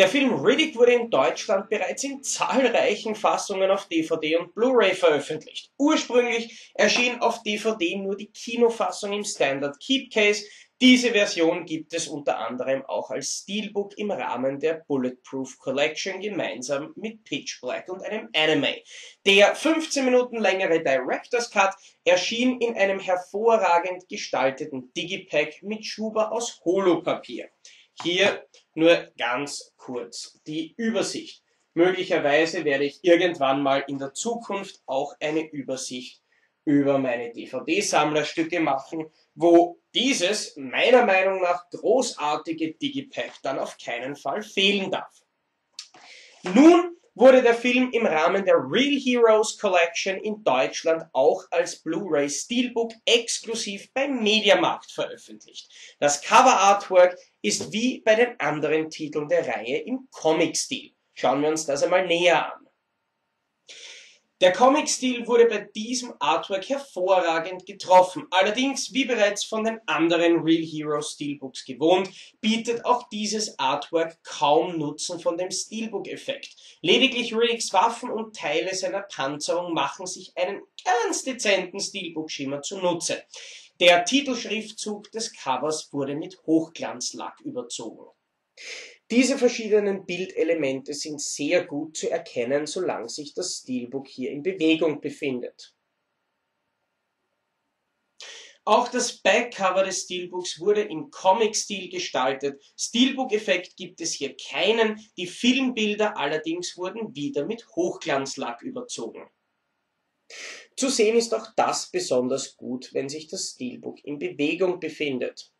Der Film Riddick wurde in Deutschland bereits in zahlreichen Fassungen auf DVD und Blu-ray veröffentlicht. Ursprünglich erschien auf DVD nur die Kinofassung im Standard Keep Case. Diese Version gibt es unter anderem auch als Steelbook im Rahmen der Bulletproof Collection gemeinsam mit Pitch Black und einem Anime. Der 15 Minuten längere Director's Cut erschien in einem hervorragend gestalteten Digipack mit Schuber aus Holopapier. Hier nur ganz kurz die Übersicht. Möglicherweise werde ich irgendwann mal in der Zukunft auch eine Übersicht über meine DVD-Sammlerstücke machen, wo dieses meiner Meinung nach großartige Digipack dann auf keinen Fall fehlen darf. Nun wurde der Film im Rahmen der Reel Heroes Collection in Deutschland auch als Blu-ray Steelbook exklusiv beim Mediamarkt veröffentlicht. Das Cover-Artwork ist wie bei den anderen Titeln der Reihe im Comic-Stil. Schauen wir uns das einmal näher an. Der Comic-Stil wurde bei diesem Artwork hervorragend getroffen. Allerdings, wie bereits von den anderen Reel Heroes Steelbooks gewohnt, bietet auch dieses Artwork kaum Nutzen von dem Steelbook-Effekt. Lediglich Riddicks Waffen und Teile seiner Panzerung machen sich einen ganz dezenten Steelbook-Schimmer zunutze. Der Titelschriftzug des Covers wurde mit Hochglanzlack überzogen. Diese verschiedenen Bildelemente sind sehr gut zu erkennen, solange sich das Steelbook hier in Bewegung befindet. Auch das Backcover des Steelbooks wurde im Comic-Stil gestaltet. Steelbook-Effekt gibt es hier keinen, die Filmbilder allerdings wurden wieder mit Hochglanzlack überzogen. Zu sehen ist auch das besonders gut, wenn sich das Steelbook in Bewegung befindet.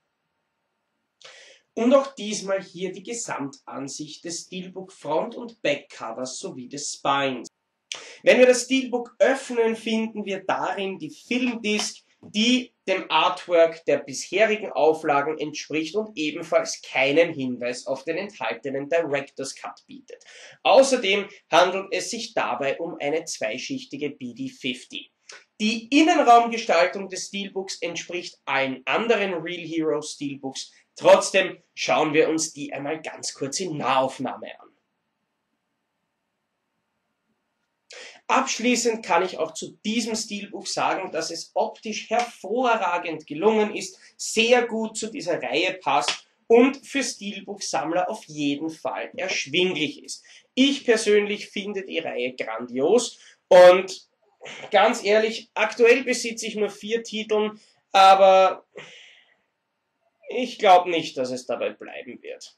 Und auch diesmal hier die Gesamtansicht des Steelbook Front- und Backcovers sowie des Spines. Wenn wir das Steelbook öffnen, finden wir darin die Filmdisk, die dem Artwork der bisherigen Auflagen entspricht und ebenfalls keinen Hinweis auf den enthaltenen Director's Cut bietet. Außerdem handelt es sich dabei um eine zweischichtige BD-50. Die Innenraumgestaltung des Steelbooks entspricht allen anderen Reel Heroes Steelbooks. Trotzdem schauen wir uns die einmal ganz kurz in Nahaufnahme an. Abschließend kann ich auch zu diesem Steelbook sagen, dass es optisch hervorragend gelungen ist, sehr gut zu dieser Reihe passt und für Steelbook-Sammler auf jeden Fall erschwinglich ist. Ich persönlich finde die Reihe grandios und ganz ehrlich, aktuell besitze ich nur 4 Titel, aber ich glaube nicht, dass es dabei bleiben wird.